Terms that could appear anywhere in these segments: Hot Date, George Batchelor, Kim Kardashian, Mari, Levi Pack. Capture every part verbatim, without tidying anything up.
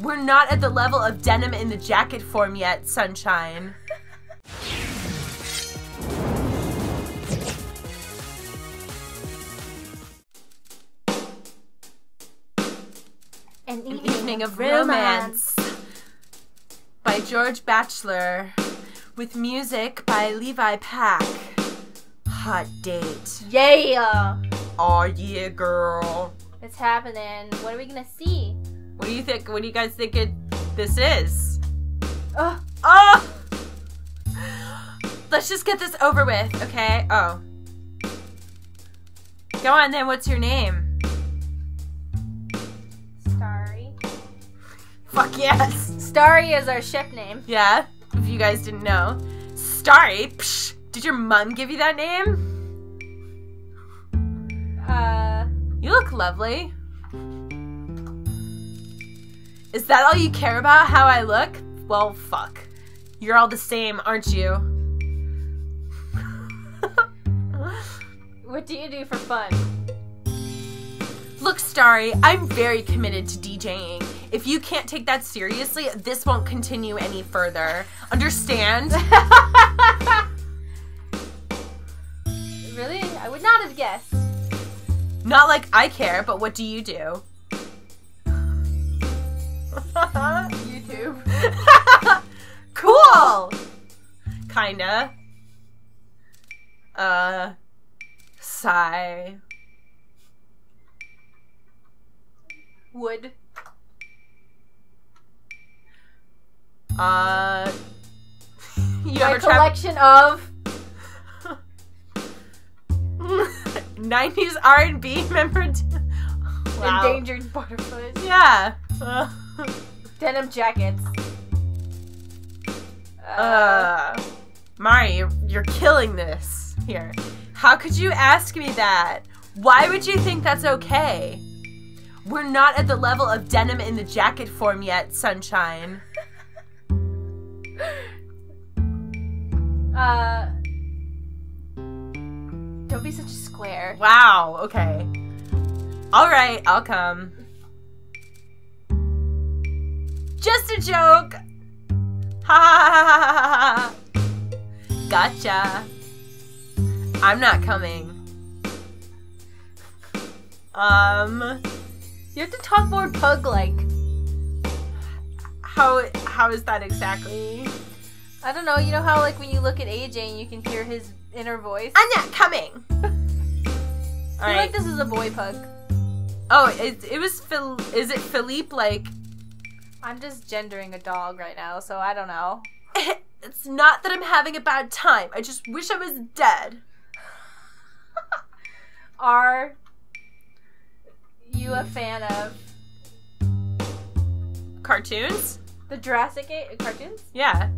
We're not at the level of denim in the jacket form yet, sunshine. An Evening, An evening of, of Romance. Romance by George Batchelor with music by Levi Pack. Hot date. Yeah! Aw, yeah, girl. It's happening. What are we gonna see? What do you think? What do you guys think it, this is? Oh. Oh! Let's just get this over with, okay? Oh. Go on then, what's your name? Starry. Fuck yes! Starry is our ship name. Yeah, if you guys didn't know. Starry? Psh! Did your mom give you that name? Uh. You look lovely. Is that all you care about, how I look? Well, fuck. You're all the same, aren't you? What do you do for fun? Look, Starry, I'm very committed to DJing. If you can't take that seriously, this won't continue any further. Understand? Really? I would not have guessed. Not like I care, but what do you do? YouTube. Cool! Kinda. Uh. Sigh. Wood. Uh. You My ever collection of. nineties R and B member. Wow. Endangered butterflies. Yeah. Uh. Denim jackets. Uh, uh, Mari, you're, you're killing this here. How could you ask me that? Why would you think that's okay? We're not at the level of denim in the jacket form yet, sunshine. uh, don't be such a square. Wow, okay. All right, I'll come. Just a joke! Ha ha ha ha ha! Gotcha! I'm not coming. Um... You have to talk more pug-like. How, how is that exactly? I don't know, you know how like when you look at A J and you can hear his inner voice? I'm not coming! I feel like this is a boy pug. Oh, it, it was Phil- is it Philippe like... I'm just gendering a dog right now, so I don't know. It's not that I'm having a bad time. I just wish I was dead. Are you a fan of... cartoons? The Jurassic eight cartoons? Yeah.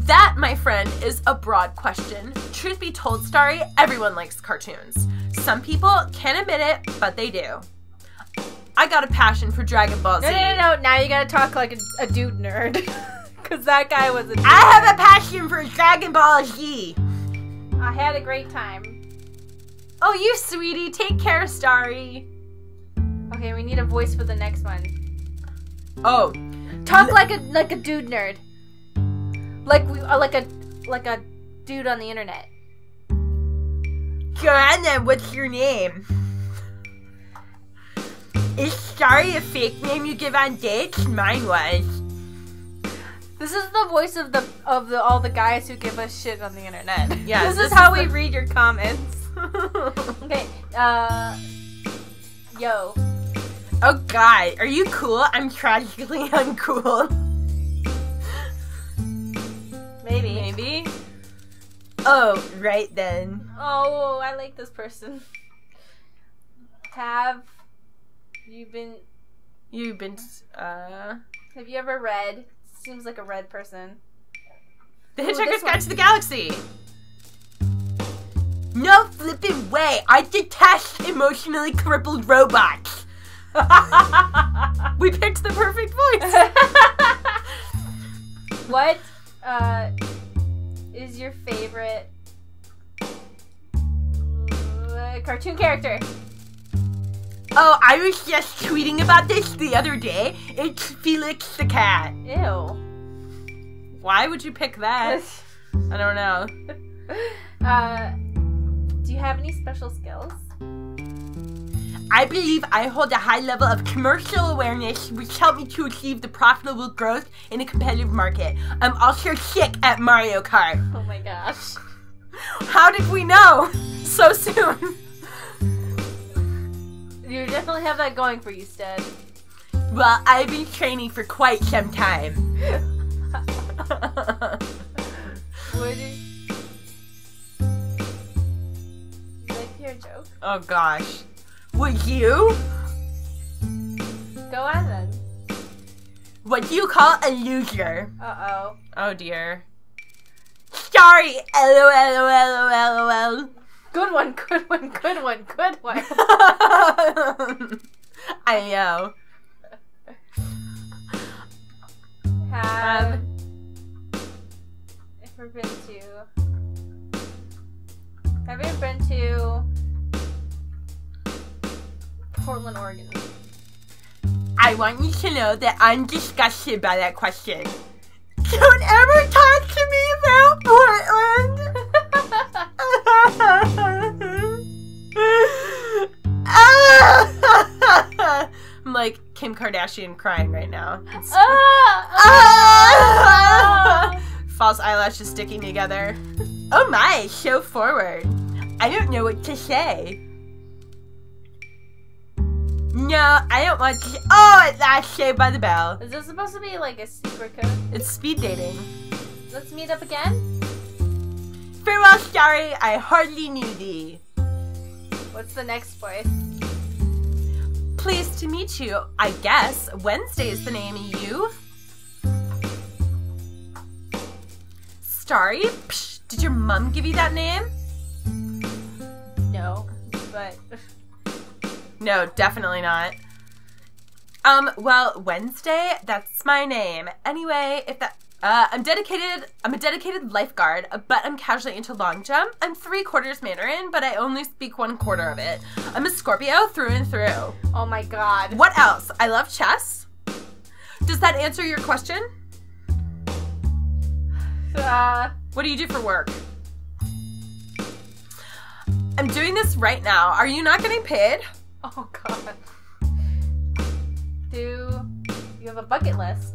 That, my friend, is a broad question. Truth be told, Starry, everyone likes cartoons. Some people can't admit it, but they do. I got a passion for Dragon Ball Z. No, no, no, no. Now you gotta talk like a, a dude nerd. Because that guy was a dude. I have a passion for Dragon Ball Z. I had a great time. Oh, you sweetie. Take care, Starry. Okay, we need a voice for the next one. Oh. Talk L like a like a dude nerd. Like we uh, like a like a dude on the internet. Joanna, what's your name? Is Starry a fake name you give on dates? Mine was. This is the voice of the of the all the guys who give us shit on the internet. Yeah. this, this is how is we read your comments. Okay. Uh. Yo. Oh God, are you cool? I'm tragically uncool. Maybe. Maybe. Oh, right then. Oh, I like this person. Have. You've been, you've been, uh... Have you ever read? Seems like a red person. The Hitchhiker's Guide to the Galaxy! No flipping way! I detest emotionally crippled robots! We picked the perfect voice! What, uh, is your favorite cartoon character? Oh, I was just tweeting about this the other day. It's Felix the cat. Ew. Why would you pick that? I don't know. Uh, do you have any special skills? I believe I hold a high level of commercial awareness, which helped me to achieve the profitable growth in a competitive market. I'm also sick at Mario Kart. Oh my gosh. How did we know so soon? You definitely have that going for you, Stead. Well, I've been training for quite some time. Would you... you like to hear a joke? Oh gosh. Would you? Go on then. What do you call a loser? Uh-oh. Oh dear. Sorry! LOLOLOLOL. Good one, good one, good one, good one. I know. Have um, ever been to? Have you ever been to Portland, Oregon? I want you to know that I'm disgusted by that question. Don't ever talk to me about Portland. I'm like Kim Kardashian crying right now. It's... false eyelashes sticking together. Oh my, show forward. I don't know what to say. No, I don't want to. Oh, at last, Saved by the Bell. Is this supposed to be like a secret code? It's speed dating. Let's meet up again. Farewell, Starry, I hardly knew thee. What's the next voice? Pleased to meet you, I guess. Wednesday is the name of you. Starry? Psh, did your mom give you that name? No, but... no, definitely not. Um, well, Wednesday, that's my name. Anyway, if that... Uh, I'm dedicated, I'm a dedicated lifeguard, but I'm casually into long jump. I'm three quarters Mandarin, but I only speak one quarter of it. I'm a Scorpio through and through. Oh my god. What else? I love chess. Does that answer your question? Uh, what do you do for work? I'm doing this right now. Are you not getting paid? Oh god. Do you have a bucket list?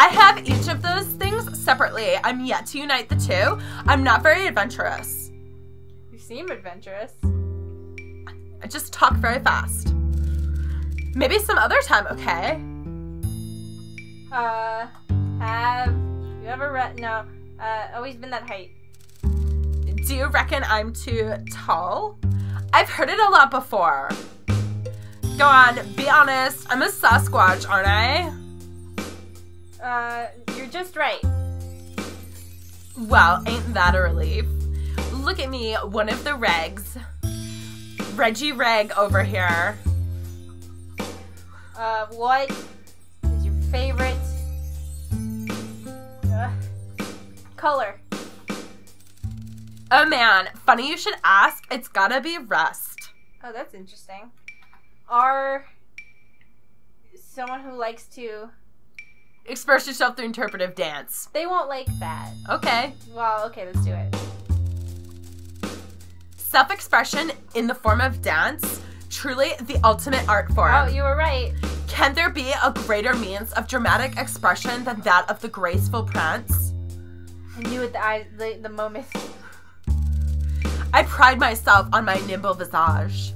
I have each of those things separately. I'm yet to unite the two. I'm not very adventurous. You seem adventurous. I just talk very fast. Maybe some other time, okay? Uh, have you ever read? No, uh, always been that height. Do you reckon I'm too tall? I've heard it a lot before. Go on, be honest. I'm a Sasquatch, aren't I? Uh, you're just right. Wow, ain't that a relief. Look at me, one of the regs. Reggie Reg over here. Uh, what is your favorite uh, color? Oh man, funny you should ask. It's gotta be rust. Oh, that's interesting. Are someone who likes to... express yourself through interpretive dance. They won't like that. Okay. Well, okay, let's do it. Self-expression in the form of dance, truly the ultimate art form. Oh, you were right. Can there be a greater means of dramatic expression than that of the graceful prance? I knew it the, eyes, the, the moment. I pride myself on my nimble visage.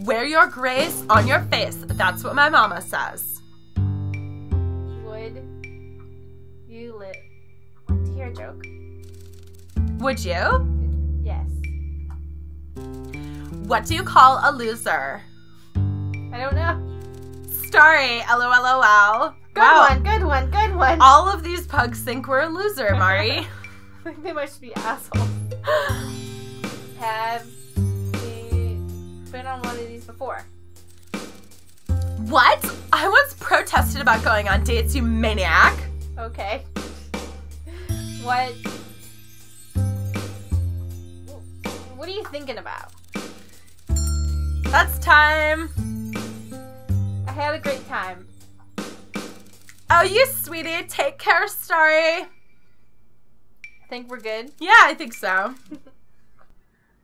Wear your grace on your face. That's what my mama says. You live. Want to hear a joke? Would you? Yes. What do you call a loser? I don't know. Starry. LOLOL. Good wow. one. Good one. Good one. All of these pugs think we're a loser, Mari. I think they must be assholes. Have we been on one of these before? What? I once protested about going on dates, you maniac. Okay. What? What are you thinking about? That's time. I had a great time. Oh, you sweetie. Take care, Starry. I think we're good. Yeah, I think so.